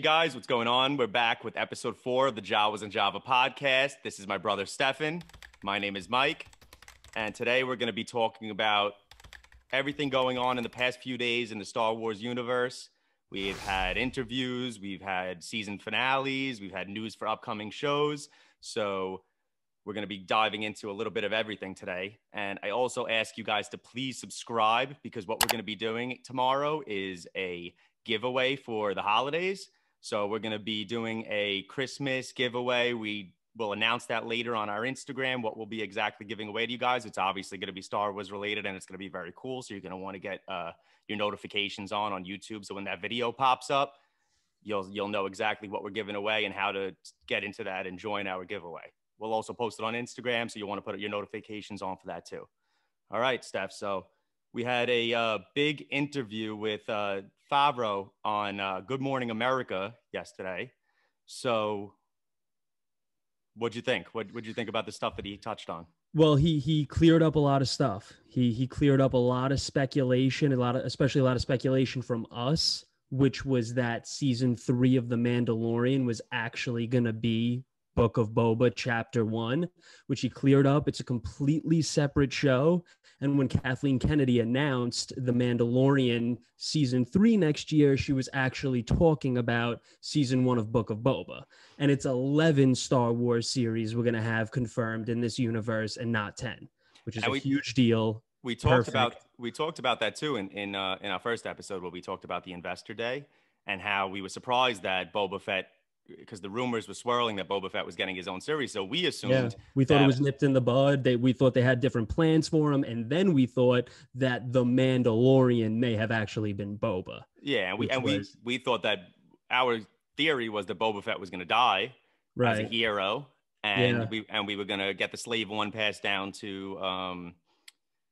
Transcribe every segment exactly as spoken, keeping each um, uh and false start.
Hey guys, what's going on? We're back with episode four of the Jawas and Java podcast. This is my brother Stefan. My name is Mike. And today we're going to be talking about everything going on in the past few days in the Star Wars universe. We've had interviews, we've had season finales, we've had news for upcoming shows. So we're going to be diving into a little bit of everything today. And I also ask you guys to please subscribe, because what we're going to be doing tomorrow is a giveaway for the holidays. So we're going to be doing a Christmas giveaway. We will announce that later on our Instagram, what we'll be exactly giving away to you guys. It's obviously going to be Star Wars related, and it's going to be very cool. So you're going to want to get uh, your notifications on on YouTube. So when that video pops up, you'll, you'll know exactly what we're giving away and how to get into that and join our giveaway. We'll also post it on Instagram. So you'll want to put your notifications on for that too. All right, Steph. So we had a uh, big interview with uh, Favreau on uh, Good Morning America yesterday. So what'd you think? What would you think about the stuff that he touched on? Well, he he cleared up a lot of stuff. He he cleared up a lot of speculation, a lot of especially a lot of speculation from us, which was that season three of The Mandalorian was actually going to be Book of Boba chapter one, which he cleared up. It's a completely separate show. And when Kathleen Kennedy announced The Mandalorian season three next year, she was actually talking about season one of Book of Boba. And it's eleven Star Wars series we're going to have confirmed in this universe, and not ten, which is and a we, huge deal. We talked Perfect. about we talked about that too in in, uh, in our first episode, where we talked about the Investor Day and how we were surprised that Boba Fett, because the rumors were swirling that Boba Fett was getting his own series. So we assumed... Yeah, we thought that it was nipped in the bud. They, we thought they had different plans for him. And then we thought that The Mandalorian may have actually been Boba. Yeah, and we and was, we, we thought that our theory was that Boba Fett was going to die right. as a hero. And, yeah. we, and we were going to get the slave one passed down to um,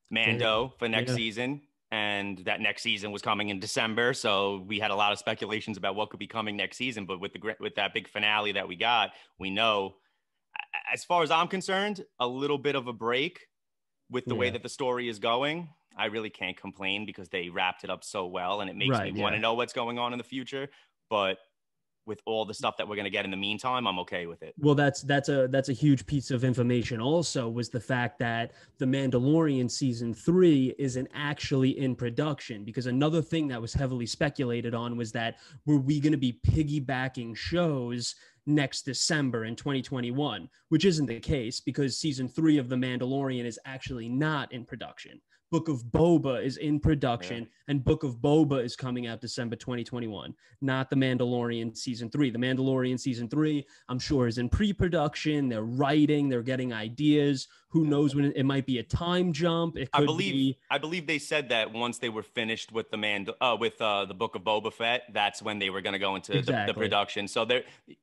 Mando yeah. for next yeah. season. And that next season was coming in December, so we had a lot of speculations about what could be coming next season. But with the with that big finale that we got, we know, as far as I'm concerned, a little bit of a break with the yeah. way that the story is going. I really can't complain, because they wrapped it up so well, and it makes right, me yeah. want to know what's going on in the future. But with all the stuff that we're going to get in the meantime, I'm okay with it. Well, that's that's a that's a huge piece of information also, was the fact that The Mandalorian season three isn't actually in production, because another thing that was heavily speculated on was that, were we going to be piggybacking shows next December in twenty twenty-one, which isn't the case, because season three of The Mandalorian is actually not in production. Book of Boba is in production, yeah. and Book of Boba is coming out December twenty twenty-one, not The Mandalorian Season three. The Mandalorian Season three, I'm sure, is in pre-production. They're writing. They're getting ideas. Who knows when it, it might be a time jump. It could I believe, be. I believe they said that once they were finished with the Mando, uh, with uh, the Book of Boba Fett, that's when they were going to go into exactly. the, the production. So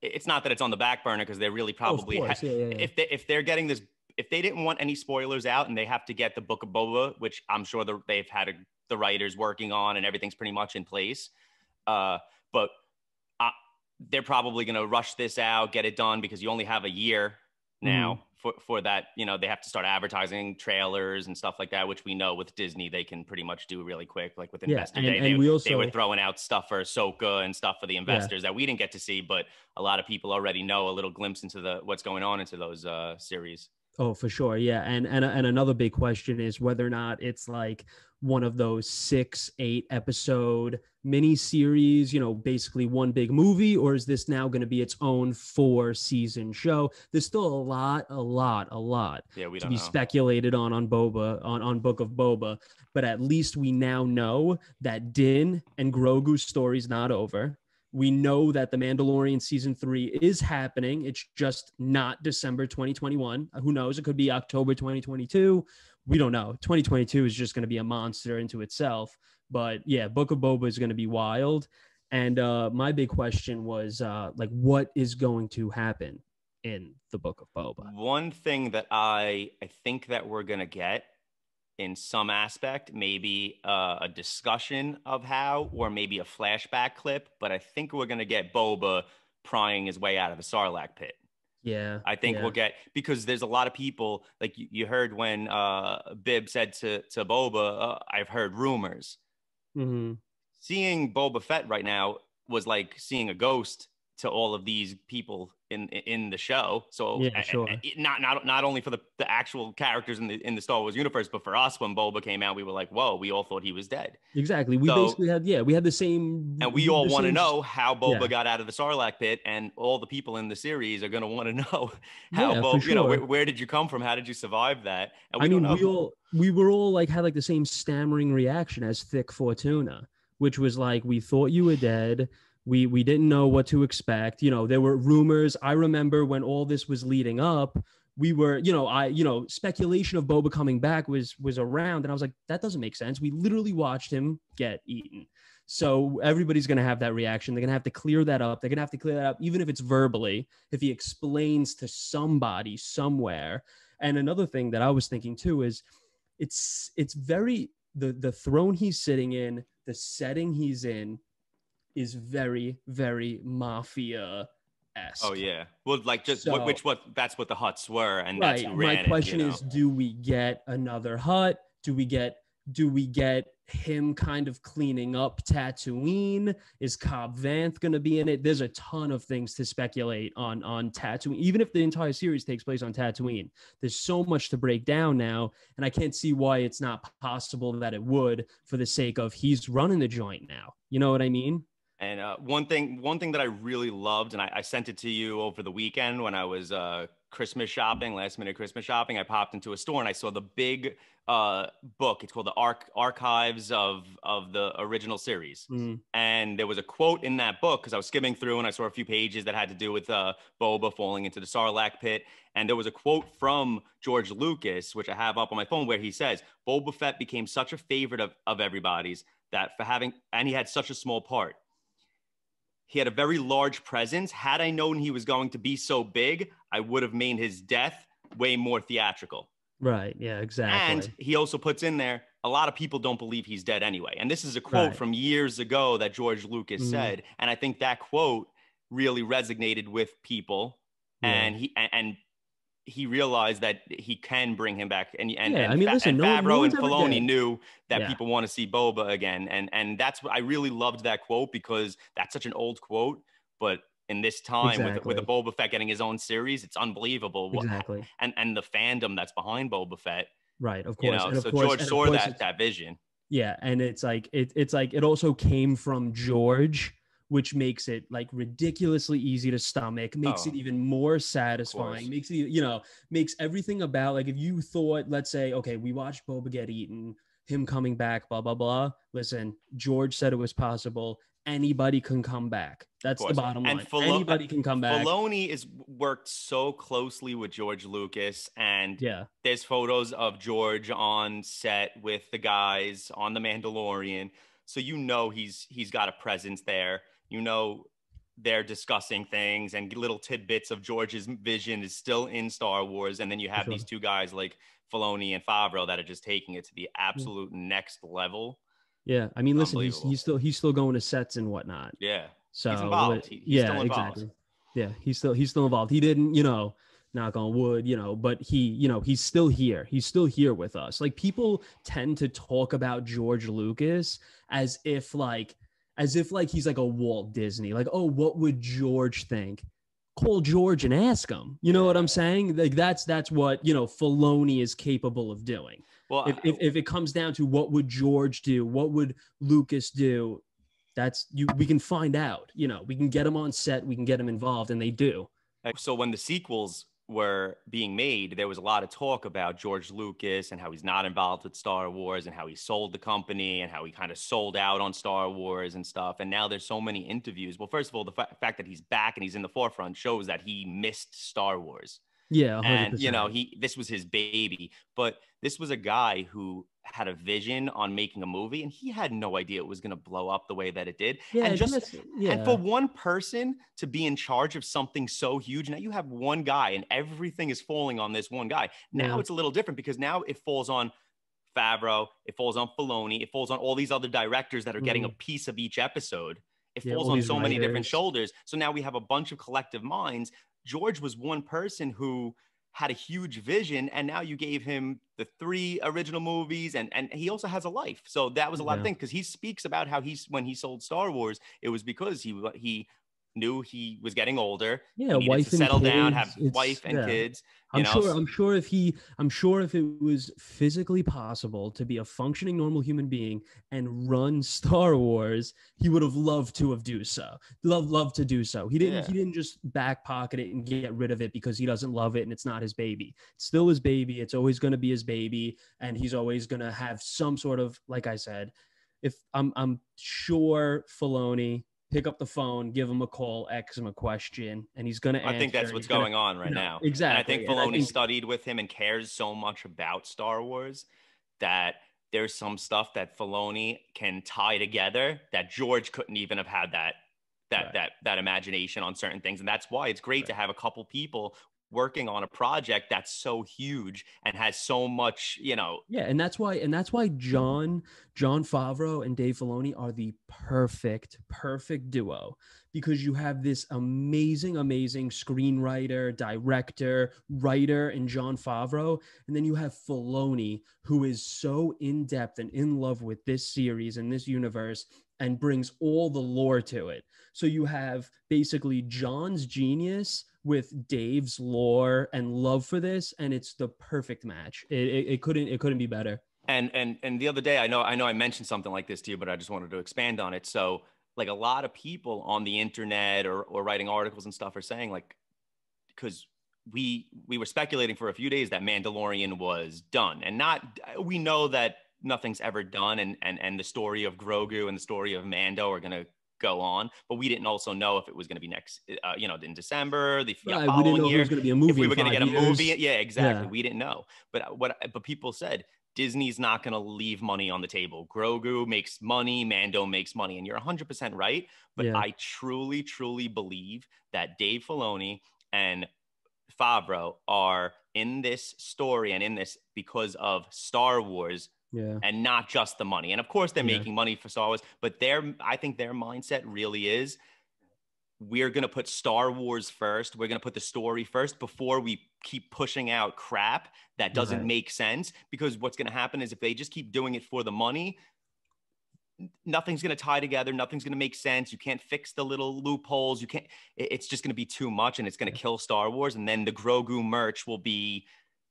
it's not that it's on the back burner, because they're really probably, oh, yeah, yeah, yeah. if they, if they're getting this, if they didn't want any spoilers out and they have to get the Book of Boba, which I'm sure the, they've had a, the writers working on and everything's pretty much in place. Uh, but I, they're probably going to rush this out, get it done, because you only have a year now mm. for, for that. You know, they have to start advertising trailers and stuff like that, which we know with Disney, they can pretty much do really quick. Like with Investor yeah, and, Day, and they, we also, they were throwing out stuff for Ahsoka and stuff for the investors yeah. that we didn't get to see. But a lot of people already know a little glimpse into the what's going on into those uh, series. Oh, for sure. Yeah. And, and, and another big question is whether or not it's like one of those six, eight episode mini series, you know, basically one big movie, or is this now going to be its own four season show? There's still a lot, a lot, a lot yeah, we don't to be know. speculated on, on Boba, on, on Book of Boba. But at least we now know that Din and Grogu's story's not over. We know that The Mandalorian season three is happening. It's just not December twenty twenty-one. Who knows? It could be October twenty twenty-two. We don't know. twenty twenty-two is just going to be a monster into itself. But yeah, Book of Boba is going to be wild. And uh, my big question was uh, like, what is going to happen in the Book of Boba? One thing that I, I think that we're going to get in some aspect, maybe uh, a discussion of how, or maybe a flashback clip, but I think we're going to get Boba prying his way out of the Sarlacc pit. Yeah. I think yeah. we'll get, because there's a lot of people, like you, you heard when uh, Bib said to, to Boba, uh, I've heard rumors. Mm-hmm. Seeing Boba Fett right now, was like seeing a ghost to all of these people in in the show. So yeah, sure. it, not not not only for the, the actual characters in the in the Star Wars universe, but for us when Boba came out, we were like, whoa, we all thought he was dead. Exactly. We so, basically had yeah, we had the same and we, we all want to know how Boba yeah. got out of the Sarlacc pit, and all the people in the series are going to want to know how yeah, Boba, sure. you know, where, where did you come from? How did you survive that? And we I mean, don't know. we all we were all like had like the same stammering reaction as Thick Fortuna, which was like, we thought you were dead. We we didn't know what to expect. You know, there were rumors. I remember when all this was leading up, we were, you know, I, you know, speculation of Boba coming back was was around. And I was like, that doesn't make sense. We literally watched him get eaten. So everybody's going to have that reaction. They're going to have to clear that up. They're going to have to clear that up, even if it's verbally, if he explains to somebody somewhere. And another thing that I was thinking too is it's it's very, the the throne he's sitting in, the setting he's in, is very, very mafia-esque. Oh, yeah. Well, like, just so, what, which what that's what the huts were, and right. that's who ran My question it, you know? is, do we get another hut? Do we get do we get him kind of cleaning up Tatooine? Is Cobb Vanth going to be in it? There's a ton of things to speculate on on Tatooine. Even if the entire series takes place on Tatooine, there's so much to break down now, and I can't see why it's not possible that it would, for the sake of he's running the joint now. You know what I mean? And uh, one thing, one thing that I really loved, and I, I sent it to you over the weekend when I was uh, Christmas shopping, last minute Christmas shopping, I popped into a store and I saw the big uh, book. It's called the Arch- Archives of of the Original Series. Mm-hmm. And there was a quote in that book, because I was skimming through and I saw a few pages that had to do with uh, Boba falling into the Sarlacc pit. And there was a quote from George Lucas, which I have up on my phone, where he says, Boba Fett became such a favorite of, of everybody's that for having, and he had such a small part. He had a very large presence. Had I known he was going to be so big, I would have made his death way more theatrical. Right, yeah, exactly. And he also puts in there, a lot of people don't believe he's dead anyway. And this is a quote right. from years ago that George Lucas mm. said. And I think that quote really resonated with people. Yeah. And he and, and he realized that he can bring him back. And, and, yeah, and, I mean, listen, and Favreau no, no and Filoni knew that yeah. people want to see Boba again. And and that's what I really loved that quote, because that's such an old quote. But in this time exactly. with, with the Boba Fett getting his own series, it's unbelievable. Exactly. And, and the fandom that's behind Boba Fett. Right. Of course. You know, and of so course, George and saw course that, that vision. Yeah. And it's like, it, it's like, it also came from George, which makes it like ridiculously easy to stomach, makes oh, it even more satisfying, makes it, you know, makes everything about, like, if you thought, let's say, okay, we watched Boba get eaten, him coming back, blah, blah, blah. Listen, George said it was possible. Anybody can come back. That's the bottom line. And Fil- Anybody can come back. Filoni is worked so closely with George Lucas, and yeah. there's photos of George on set with the guys on The Mandalorian. So, you know, he's, he's got a presence there. You know, they're discussing things, and little tidbits of George's vision is still in Star Wars. And then you have sure. these two guys like Filoni and Favreau that are just taking it to the absolute yeah. next level. Yeah. I mean, listen, he's, he's still, he's still going to sets and whatnot. Yeah. So he's involved. He, he's yeah, still involved. Exactly. Yeah. He's still, he's still involved. He didn't, you know, knock on wood, you know, but he, you know, he's still here. He's still here with us. Like, people tend to talk about George Lucas as if like, as if like he's like a Walt Disney, like, oh, what would George think? Call George and ask him. You know what I'm saying? Like, that's that's what, you know, Filoni is capable of doing. Well, if, I, if if it comes down to what would George do, what would Lucas do, that's you. We can find out. You know, we can get him on set, we can get him involved, and they do. So when the sequels were being made, there was a lot of talk about George Lucas and how he's not involved with Star Wars, and how he sold the company, and how he kind of sold out on Star Wars and stuff. And now there's so many interviews. Well, first of all, the fa- fact that he's back and he's in the forefront shows that he missed Star Wars. Yeah. one hundred percent. And, you know, he this was his baby. But this was a guy who had a vision on making a movie, and he had no idea it was going to blow up the way that it did. Yeah, and just yeah. and for one person to be in charge of something so huge, now you have one guy and everything is falling on this one guy. Now yeah. it's a little different, because now it falls on Favreau, it falls on Filoni, it falls on all these other directors that are getting mm. a piece of each episode. It yeah, falls on so writers. many different shoulders. So now we have a bunch of collective minds. George was one person who had a huge vision, and now you gave him the three original movies, and and he also has a life. So that was a lot yeah. of things, because he speaks about how he's, when he sold Star Wars, it was because he he knew he was getting older. Yeah, he wife to settle and kids, down, have wife and yeah. kids. You I'm know? sure. I'm sure if he, I'm sure if it was physically possible to be a functioning normal human being and run Star Wars, he would have loved to have do so. Love, love to do so. He didn't. Yeah. He didn't just back pocket it and get rid of it because he doesn't love it and it's not his baby. It's still his baby. It's always going to be his baby, and he's always going to have some sort of, like I said, if I'm, I'm sure Filoni. Pick up the phone, give him a call, ask him a question, and he's going to answer. I think that's what's going gonna, on right no, now. Exactly. And I think Filoni I think, studied with him and cares so much about Star Wars that there's some stuff that Filoni can tie together that George couldn't even have had that that right. that that imagination on certain things. And that's why it's great right. to have a couple people working on a project that's so huge and has so much, you know. Yeah, and that's why, and that's why John, John Favreau and Dave Filoni are the perfect, perfect duo, because you have this amazing, amazing screenwriter, director, writer in John Favreau, and then you have Filoni, who is so in depth and in love with this series and this universe, and brings all the lore to it. So you have basically John's genius with Dave's lore and love for this, and it's the perfect match. It, it, it couldn't it couldn't be better. And and and the other day, I know I know I mentioned something like this to you, but I just wanted to expand on it. So, like, a lot of people on the internet or or writing articles and stuff are saying, like, because we we were speculating for a few days that Mandalorian was done, and not we know that nothing's ever done, and and and the story of Grogu and the story of Mando are gonna go on, but we didn't also know if it was going to be next, uh, you know, in December, the yeah, following we didn't know year, it was going to be a movie. If we were going to get a years. movie, yeah, exactly. Yeah. We didn't know, but what? But people said Disney's not going to leave money on the table. Grogu makes money, Mando makes money, and you're one hundred percent right. But yeah. I truly, truly believe that Dave Filoni and Favreau are in this story and in this because of Star Wars. Yeah. And not just the money. And of course, they're yeah. making money for Star Wars, but their, I think their mindset really is, we're going to put Star Wars first. We're going to put the story first before we keep pushing out crap that doesn't right. make sense. Because what's going to happen is if they just keep doing it for the money, nothing's going to tie together. Nothing's going to make sense. You can't fix the little loopholes. You can't, it's just going to be too much, and it's going to yeah. kill Star Wars. And then the Grogu merch will be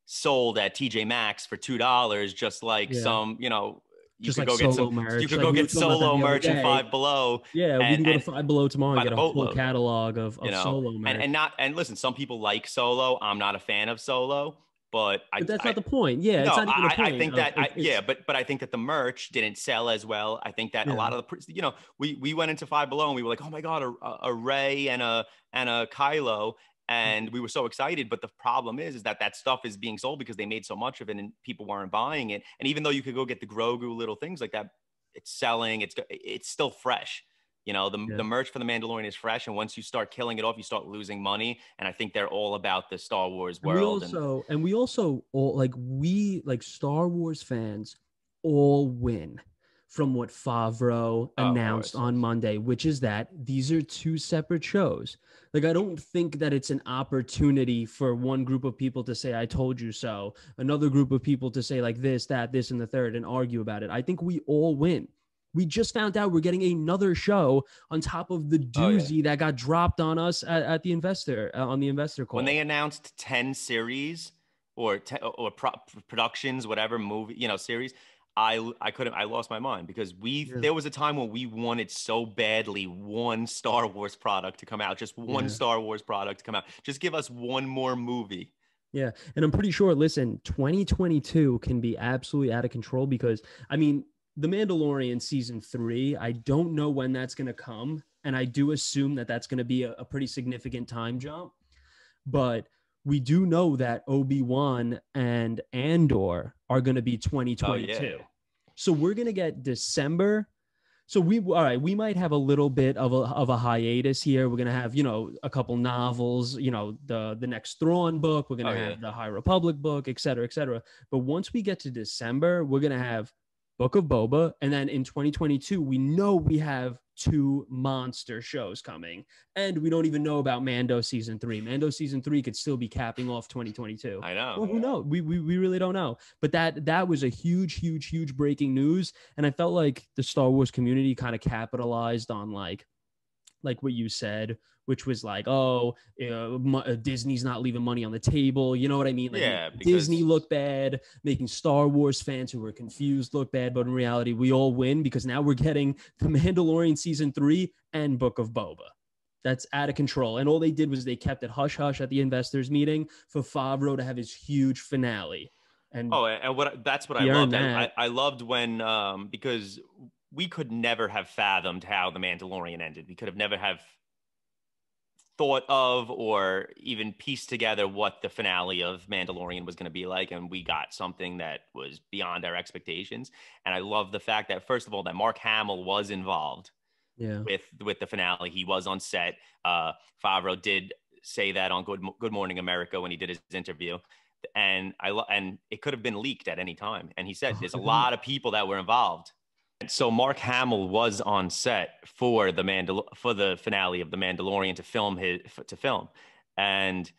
sold at T J Maxx for two dollars, just like yeah. some, you know, you just could like go get some merch. You could like go get Solo merch and Five Below. Yeah, and, we can go to Five Below tomorrow and get a whole catalog of, of you know, Solo merch. And, and not and listen, some people like Solo. I'm not a fan of Solo, but, but I, that's I, not the point. Yeah, no, it's not even I, a point. I think of, that I, yeah, but but I think that the merch didn't sell as well. I think that yeah. a lot of the, you know, we we went into Five Below and we were like, oh my god, a, a Rey and a and a Kylo. And we were so excited, but the problem is, is that that stuff is being sold because they made so much of it, and people weren't buying it. And even though you could go get the Grogu little things like that, it's selling. It's it's still fresh, you know. The yeah. the merch for the Mandalorian is fresh, and once you start killing it off, you start losing money. And I think they're all about the Star Wars world. And we also, and, and we also all like we like Star Wars fans all win from what Favreau announced oh, on Monday, which is that these are two separate shows. Like, I don't think that it's an opportunity for one group of people to say, I told you so, another group of people to say like this, that, this, and the third, and argue about it. I think we all win. We just found out we're getting another show on top of the doozy oh, yeah. that got dropped on us at, at the investor, uh, on the investor call. When they announced ten series or, te or pro productions, whatever movie, you know, series, I, I couldn't, I lost my mind, because we, yeah. there was a time when we wanted so badly one Star Wars product to come out, just one yeah. Star Wars product to come out. Just give us one more movie. Yeah. And I'm pretty sure, listen, twenty twenty-two can be absolutely out of control, because, I mean, The Mandalorian season three, I don't know when that's going to come. And I do assume that that's going to be a, a pretty significant time jump. But we do know that Obi-Wan and Andor are going to be twenty twenty-two. Oh, yeah. So we're going to get December. So we, all right, we might have a little bit of a, of a hiatus here. We're going to have, you know, a couple novels, you know, the, the next Thrawn book. We're going to oh, have yeah. the High Republic book, et cetera, et cetera. But once we get to December, we're going to have Book of Boba. And then in twenty twenty-two, we know we have two monster shows coming, and we don't even know about Mando season three. Mando season three could still be capping off twenty twenty-two. I know. Well, who knows? We, we we really don't know. But that that was a huge, huge, huge breaking news, and I felt like the Star Wars community kind of capitalized on like, like what you said, which was like, oh, you know, Disney's not leaving money on the table. You know what I mean? Like, yeah, because Disney look bad, making Star Wars fans who were confused look bad. But in reality, we all win because now we're getting The Mandalorian season three and Book of Boba. That's out of control. And all they did was they kept it hush hush at the investors meeting for Favreau to have his huge finale. And oh, and what that's what I loved. I, I loved when um, because we could never have fathomed how The Mandalorian ended. We could have never have thought of or even pieced together what the finale of Mandalorian was going to be like, and we got something that was beyond our expectations. And I love the fact that, first of all, that Mark Hamill was involved yeah. with with the finale. He was on set. Uh, Favreau did say that on Good Good Morning America when he did his interview. And I lo- and it could have been leaked at any time. And he said there's a lot of people that were involved. So Mark Hamill was on set for the Mandal- for the finale of The Mandalorian to film his to film, and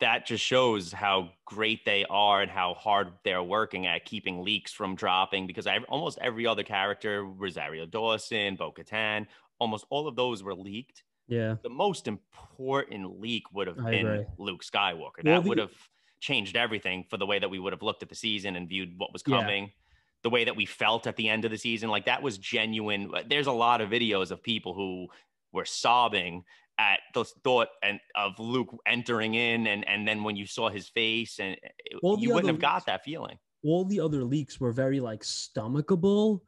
that just shows how great they are and how hard they're working at keeping leaks from dropping. Because I, almost every other character, Rosario Dawson, Bo-Katan, almost all of those were leaked. Yeah, the most important leak would have I been agree. Luke Skywalker. That well, the- would have changed everything for the way that we would have looked at the season and viewed what was coming. Yeah. The way that we felt at the end of the season, like that was genuine. There's a lot of videos of people who were sobbing at the thought and of Luke entering in, and and then when you saw his face, and you wouldn't have got that feeling. All the other leaks were very like stomachable,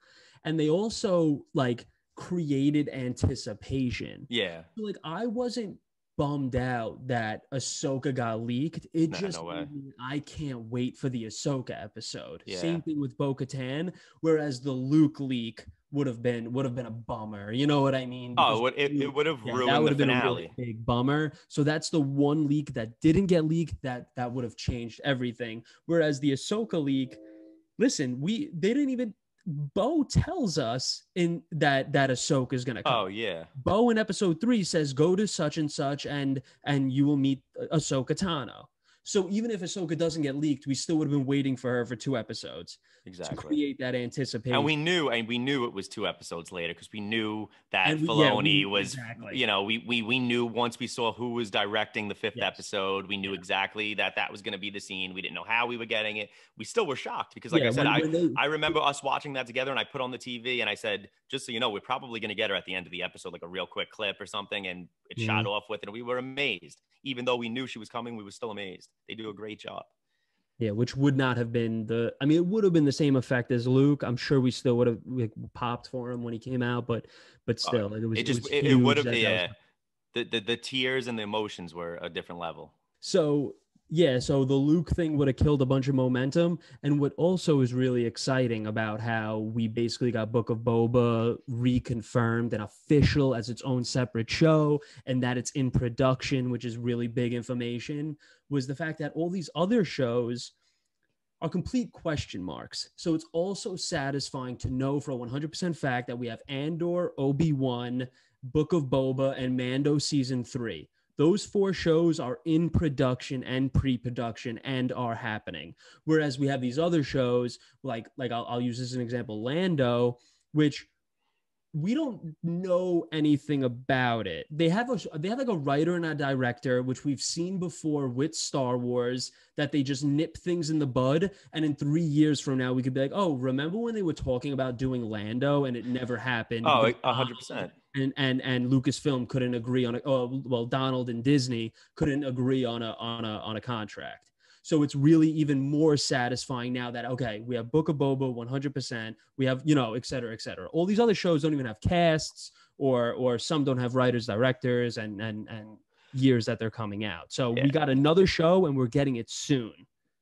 and they also like created anticipation. Yeah, like I wasn't bummed out that Ahsoka got leaked. It nah, just no way. I can't wait for the Ahsoka episode. Yeah. Same thing with Bo-Katan, whereas the Luke leak would have been would have been a bummer. You know what I mean? Because oh, it, it would have yeah, ruined that would have the been finale. A really big bummer. So that's the one leak that didn't get leaked that that would have changed everything. Whereas the Ahsoka leak, listen, we they didn't even Bo tells us in that that Ahsoka is gonna come. Oh yeah. Bo in episode three says go to such and such and and you will meet Ahsoka Tano. So even if Ahsoka doesn't get leaked, we still would have been waiting for her for two episodes. Exactly. To create that anticipation. And we knew, and we knew it was two episodes later because we knew that we, Filoni yeah, we, was, exactly. you know, we we we knew once we saw who was directing the fifth yes. episode, we knew yeah. exactly that that was going to be the scene. We didn't know how we were getting it. We still were shocked because, like yeah, I said, when, I when they, I remember us watching that together, and I put on the T V and I said, just so you know, we're probably going to get her at the end of the episode, like a real quick clip or something, and it mm-hmm. shot off with it, and we were amazed. Even though we knew she was coming, we were still amazed. They do a great job. Yeah, which would not have been the, I mean, it would have been the same effect as Luke. I'm sure we still would have like, popped for him when he came out, but but still. Uh, like, it was, it just, it, it, it would have, yeah. Was... The, the, the tears and the emotions were a different level. So, yeah, so the Luke thing would have killed a bunch of momentum. And what also is really exciting about how we basically got Book of Boba reconfirmed and official as its own separate show, and that it's in production, which is really big information, was the fact that all these other shows are complete question marks. So it's also satisfying to know for a one hundred percent fact that we have Andor, Obi-Wan, Book of Boba, and Mando Season three. Those four shows are in production and pre-production and are happening. Whereas we have these other shows, like, like I'll, I'll use this as an example, Lando, which... we don't know anything about it. They have a they have like a writer and a director, which we've seen before with Star Wars, that they just nip things in the bud. And in three years from now, we could be like, oh, remember when they were talking about doing Lando and it never happened? Oh, one hundred percent. And and and Lucasfilm couldn't agree on a, oh, well, Donald and Disney couldn't agree on a on a on a contract. So it's really even more satisfying now that, okay, we have Book of Boba one hundred percent. We have, you know, et cetera, et cetera. All these other shows don't even have casts, or or some don't have writers, directors, and and and years that they're coming out. So yeah. we got another show and we're getting it soon.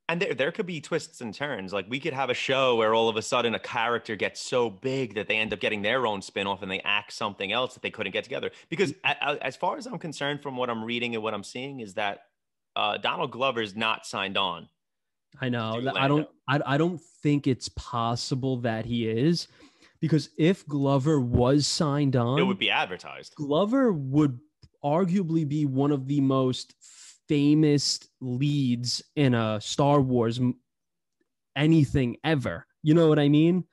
And there, there could be twists and turns. Like we could have a show where all of a sudden a character gets so big that they end up getting their own spinoff and they act something else that they couldn't get together. Because as far as I'm concerned, from what I'm reading and what I'm seeing is that Uh, Donald Glover's not signed on. I know. I don't. I, I don't think it's possible that he is, Because if Glover was signed on, it would be advertised. Glover would arguably be one of the most famous leads in a Star Wars anything ever. You know what I mean?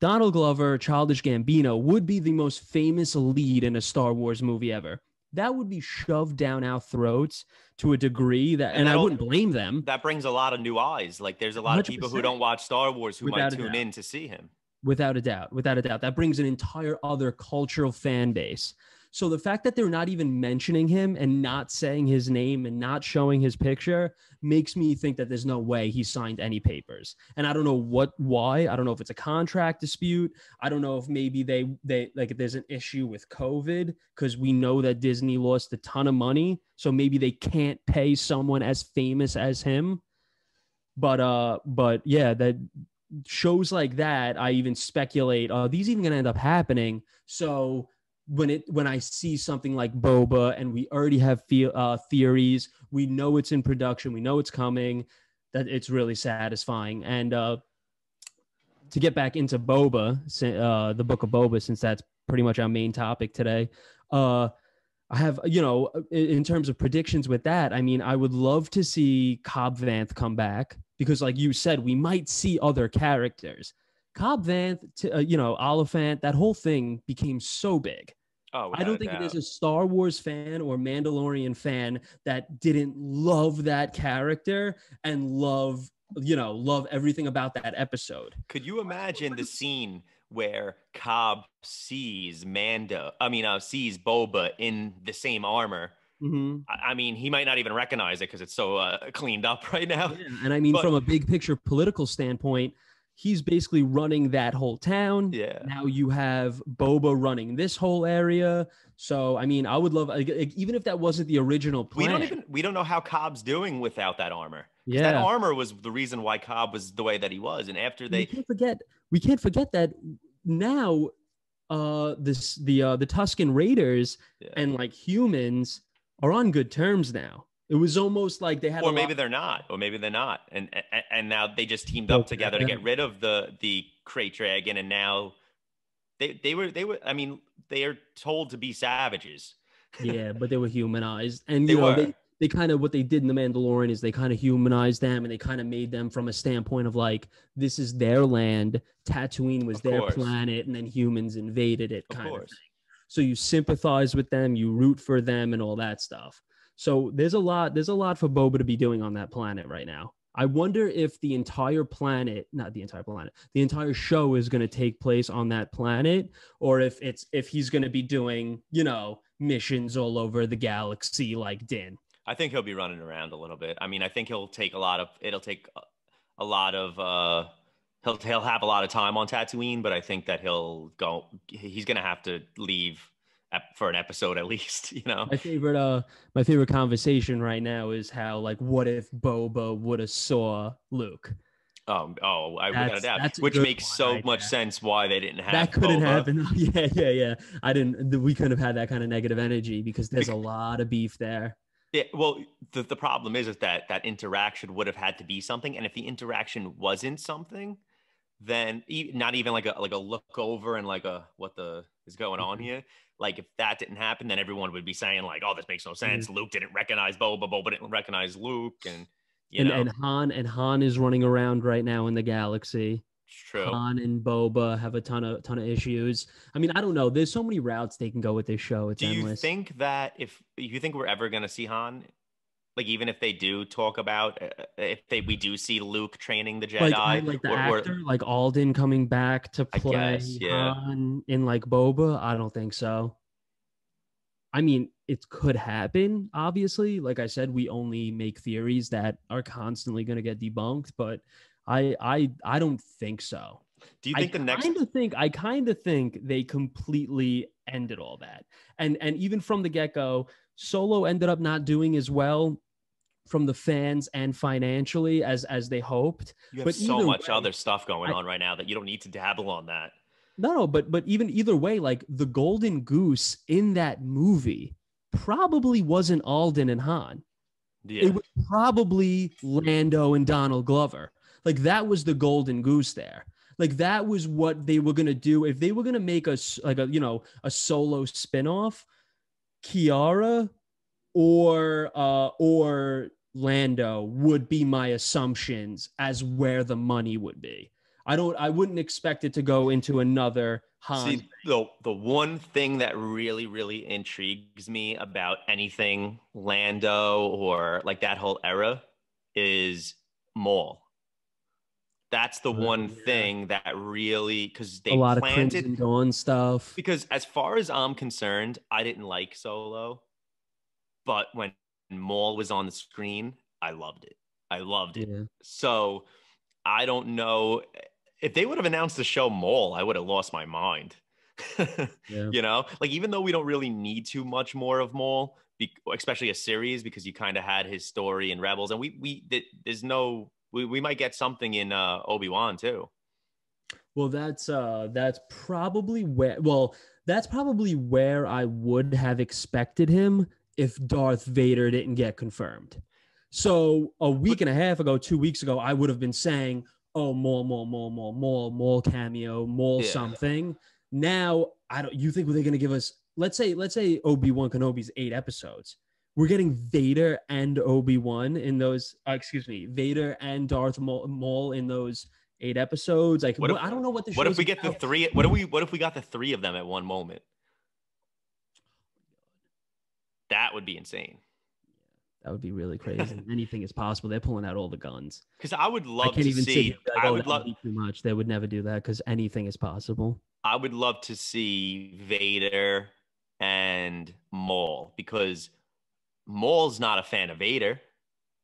Donald Glover, Childish Gambino would be the most famous lead in a Star Wars movie ever. That would be shoved down our throats to a degree that, and, and I wouldn't blame them. That brings a lot of new eyes. Like there's a lot of people who don't watch Star Wars who might tune in to see him. Without a doubt, without a doubt. That brings an entire other cultural fan base. So the fact that they're not even mentioning him and not saying his name and not showing his picture makes me think that there's no way he signed any papers. And I don't know what, why. I don't know if it's a contract dispute. I don't know if maybe they, they like if there's an issue with COVID, because we know that Disney lost a ton of money. So maybe they can't pay someone as famous as him. But, uh, but yeah, that shows like that, I even speculate, are these even going to end up happening? So when it when I see something like Boba and we already have feel, uh, theories, we know it's in production, we know it's coming, that it's really satisfying. And uh, to get back into Boba, uh, the Book of Boba, since that's pretty much our main topic today, uh, I have, you know, in terms of predictions with that, I mean, I would love to see Cobb Vanth come back because like you said, we might see other characters. Cobb Vanth, to, uh, you know, Oliphant, that whole thing became so big. Oh, I don't think there's a Star Wars fan or Mandalorian fan that didn't love that character and love, you know, love everything about that episode. Could you imagine the scene where Cobb sees Mando, I mean, uh, sees Boba in the same armor? Mm-hmm. I mean, he might not even recognize it because it's so uh, cleaned up right now. Yeah, and I mean, but from a big picture political standpoint, he's basically running that whole town. Yeah. Now you have Boba running this whole area. So, I mean, I would love, like, even if that wasn't the original plan. We don't even, we don't know how Cobb's doing without that armor. Yeah. That armor was the reason why Cobb was the way that he was. And after they... We can't forget, we can't forget that now uh, this, the, uh, the Tusken Raiders yeah. and, like, humans are on good terms now. It was almost like they had, or maybe they're not, or maybe they're not, and and, and now they just teamed up together to get rid of the the Krayt Dragon, and now they they were they were. I mean, they are told to be savages. Yeah, but they were humanized, and you they know were. they they kind of what they did in The Mandalorian is they kind of humanized them, and they kind of made them from a standpoint of like this is their land, Tatooine was of their course. planet, and then humans invaded it, kind of, of thing. So you sympathize with them, you root for them, and all that stuff. So there's a lot, there's a lot for Boba to be doing on that planet right now. I wonder if the entire planet, not the entire planet, the entire show is going to take place on that planet, or if it's if he's going to be doing, you know, missions all over the galaxy like Din. I think he'll be running around a little bit. I mean, I think he'll take a lot of it'll take a lot of uh, he'll he'll have a lot of time on Tatooine, but I think that he'll go. He's going to have to leave for an episode at least, you know. My favorite uh my favorite conversation right now is how, like, what if Boba would have saw Luke? Um, oh, I without a doubt, which makes so much sense why they didn't have that. Couldn't happen. Yeah, yeah, yeah. I didn't we couldn't have had that kind of negative energy because there's a lot of beef there. Yeah, well, the the problem is, is that that interaction would have had to be something, and if the interaction wasn't something, then not even like a like a look over and like a what the is going on here. Like, if that didn't happen, then everyone would be saying, like, oh, this makes no sense. Mm-hmm. Luke didn't recognize Boba, Boba didn't recognize Luke. And, you and, know. And Han, and Han is running around right now in the galaxy. It's true. Han and Boba have a ton of ton of issues. I mean, I don't know. There's so many routes they can go with this show. It's do endless. You think that if you think we're ever going to see Han? Like, even if they do talk about, uh, if they we do see Luke training the Jedi, like, like the or, actor, or, like Alden coming back to play guess, yeah. Han in like Boba, I don't think so. I mean, it could happen. Obviously, like I said, we only make theories that are constantly going to get debunked, but I, I, I don't think so. Do you think I the next? Kinda think, I kind of think they completely ended all that, and and even from the get go. Solo ended up not doing as well from the fans and financially as as they hoped. You have but so much way, other stuff going I, on right now that you don't need to dabble on that. No, no, but but even either way, like the golden goose in that movie probably wasn't Alden and Han. Yeah. It was probably Lando and Donald Glover. Like that was the golden goose there. Like, that was what they were going to do. If they were going to make a, like a, you know, a Solo spinoff, Kiara or, uh, or Lando would be my assumptions as where the money would be. I don't, I wouldn't expect it to go into another Han. See, the, the one thing that really, really intrigues me about anything Lando or like that whole era is Maul. That's the one yeah. thing that really, because they a lot planted, of Crimson Dawn stuff. Because as far as I'm concerned, I didn't like Solo, but when Maul was on the screen, I loved it. I loved it. Yeah. So I don't know if they would have announced the show Maul, I would have lost my mind. yeah. You know, like even though we don't really need too much more of Maul, especially a series, because you kind of had his story in Rebels, and we we there's no. We we might get something in uh, Obi-Wan too. Well, that's uh, that's probably where. Well, that's probably where I would have expected him if Darth Vader didn't get confirmed. So a week but, and a half ago, two weeks ago, I would have been saying, "Oh, more, more, more, more, more, more cameo, more yeah. something." Now I don't. You think they're going to give us? Let's say, let's say Obi-Wan Kenobi's eight episodes. We're getting Vader and Obi-Wan in those, uh, excuse me, Vader and Darth Maul in those eight episodes. Like, what if, I don't know what the What if we about. get the three? What if we? What if we got the three of them at one moment? That would be insane. That would be really crazy. Anything is possible. They're pulling out all the guns. Because I would love I can't to even see. Like, I would love too much. They would never do that because anything is possible. I would love to see Vader and Maul because Maul's not a fan of Vader.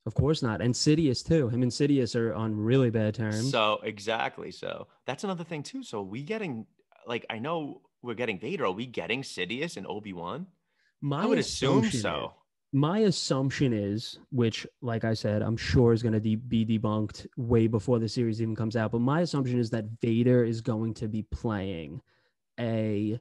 Of course not. And Sidious too. Him and Sidious are on really bad terms. So exactly. So that's another thing too. So we getting, like, I know we're getting Vader. Are we getting Sidious and Obi-Wan? I would assume so. My assumption is, which like I said, I'm sure is going to de- be debunked way before the series even comes out. But my assumption is that Vader is going to be playing a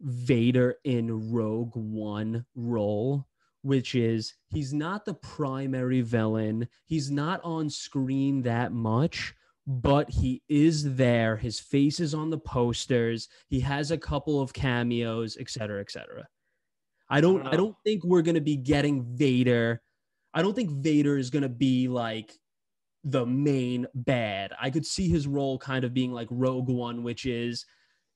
Vader in Rogue One role, which is he's not the primary villain. He's not on screen that much, but he is there. His face is on the posters. He has a couple of cameos, et cetera, et cetera. I don't, I don't, I don't think we're going to be getting Vader. I don't think Vader is going to be like the main bad. I could see his role kind of being like Rogue One, which is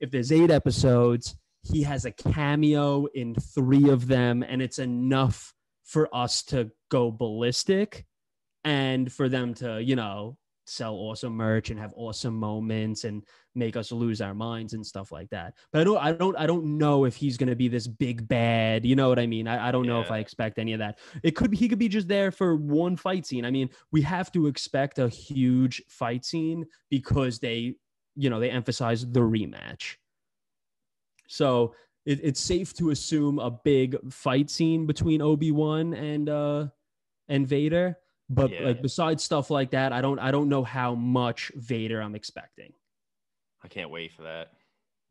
if there's eight episodes, he has a cameo in three of them, and it's enough for us to go ballistic and for them to, you know, sell awesome merch and have awesome moments and make us lose our minds and stuff like that. But I don't, I don't, I don't know if he's going to be this big bad, you know what I mean? I, I don't yeah. know if I expect any of that. It could be, he could be just there for one fight scene. I mean, we have to expect a huge fight scene because they, you know, they emphasize the rematch. So it, it's safe to assume a big fight scene between Obi-Wan and uh, and Vader. But yeah. like, besides stuff like that, I don't I don't know how much Vader I'm expecting. I can't wait for that.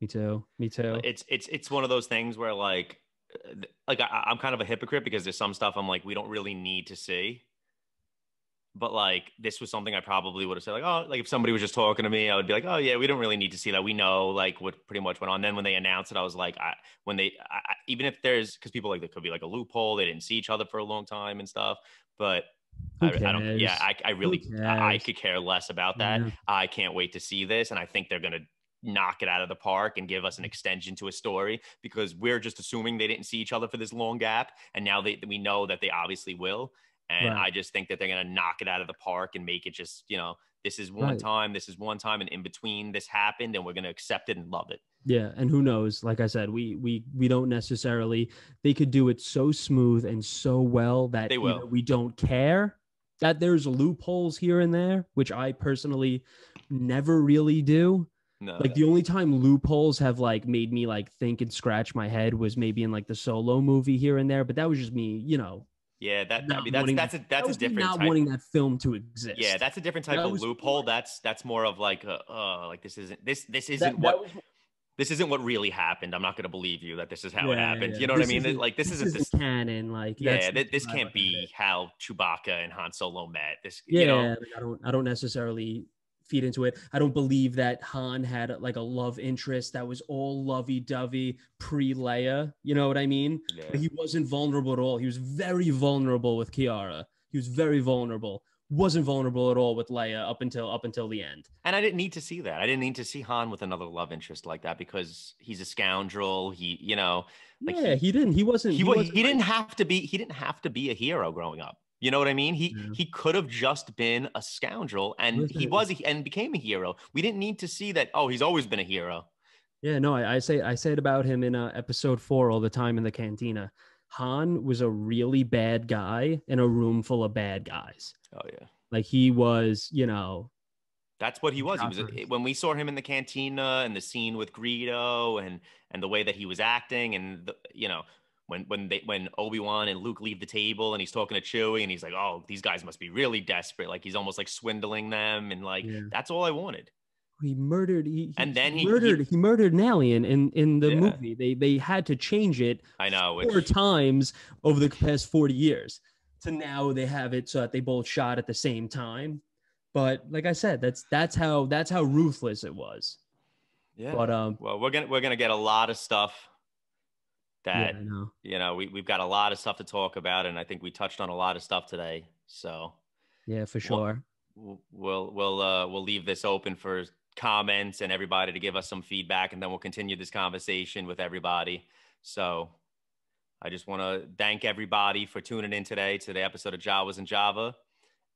Me too. Me too. It's it's it's one of those things where like like I, I'm kind of a hypocrite because there's some stuff I'm like we don't really need to see. But like this was something I probably would have said like, oh, like if somebody was just talking to me, I would be like, oh yeah, we don't really need to see that. We know like what pretty much went on. Then when they announced it, I was like, I, when they I, even if there's because people like there could be like a loophole, they didn't see each other for a long time and stuff. But I, I don't. Yeah, I, I really I, I could care less about that. Yeah. I can't wait to see this, and I think they're gonna knock it out of the park and give us an extension to a story because we're just assuming they didn't see each other for this long gap, and now they we know that they obviously will. And right. I just think that they're going to knock it out of the park and make it just, you know, this is one right. time, this is one time, and in between this happened, and we're going to accept it and love it. Yeah, and who knows? Like I said, we we we don't necessarily, they could do it so smooth and so well that we don't care that there's loopholes here and there, which I personally never really do. No, like the only time loopholes have like made me like think and scratch my head was maybe in like the Solo movie here and there, but that was just me, you know. Yeah, that I mean, that's that's a that's a different not type. wanting that film to exist. Yeah, that's a different type that of loophole. Cool. That's that's more of like, uh, uh, like this isn't this this isn't that, what that was, this isn't what really happened. I'm not gonna believe you that this is how yeah, it happened. Yeah. You know this what I mean? Like this, this isn't this canon. Like yeah, th- this can't be how Chewbacca and Han Solo met. This yeah, you know? Like, I don't I don't necessarily feed into it. I don't believe that Han had like a love interest that was all lovey-dovey pre-Leia. You know what I mean? Yeah. But he wasn't vulnerable at all. He was very vulnerable with Kiara. He was very vulnerable. Wasn't vulnerable at all with Leia up until up until the end. And I didn't need to see that. I didn't need to see Han with another love interest like that because he's a scoundrel. He, you know, like yeah, he, he didn't. He wasn't. He, he, wasn't, he didn't have to be. He didn't have to be a hero growing up. You know what I mean? He yeah. he could have just been a scoundrel, and he was a, and became a hero. We didn't need to see that. Oh, he's always been a hero. Yeah, no, I, I say I say it about him in uh, episode four all the time in the cantina. Han was a really bad guy in a room full of bad guys. Oh yeah, like he was, you know. That's what he was. He was a, when we saw him in the cantina and the scene with Greedo and and the way that he was acting and the, you know, when when they when Obi-Wan and Luke leave the table and he's talking to Chewie and he's like, oh, these guys must be really desperate. Like he's almost like swindling them and like yeah. that's all I wanted. He murdered. He, he and then he murdered. He, he murdered an alien in in the yeah. movie. They they had to change it. I know four which... times over the past forty years. So now they have it so that they both shot at the same time. But like I said, that's that's how that's how ruthless it was. Yeah. But um well, we're gonna we're gonna get a lot of stuff that yeah, know. you know, we, we've got a lot of stuff to talk about, and I think we touched on a lot of stuff today. So yeah, for sure. We'll we'll we'll, uh, we'll leave this open for comments and everybody to give us some feedback, and then we'll continue this conversation with everybody. So I just want to thank everybody for tuning in today to the episode of Jawas and Java.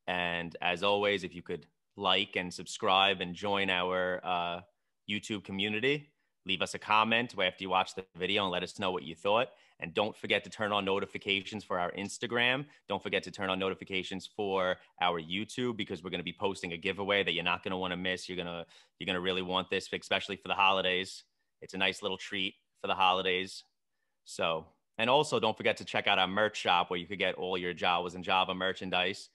And as always, if you could like and subscribe and join our uh, YouTube community, leave us a comment after you watch the video and let us know what you thought. And don't forget to turn on notifications for our Instagram. Don't forget to turn on notifications for our YouTube, because we're going to be posting a giveaway that you're not going to want to miss. You're going to, you're going to really want this, especially for the holidays. It's a nice little treat for the holidays. So... And also, don't forget to check out our merch shop where you could get all your Jawas and Java merchandise.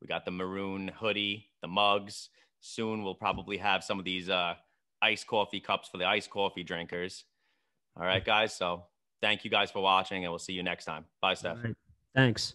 We got the maroon hoodie, the mugs. Soon, we'll probably have some of these uh, iced coffee cups for the iced coffee drinkers. All right, guys. So thank you guys for watching, and we'll see you next time. Bye, Steph. Right. Thanks.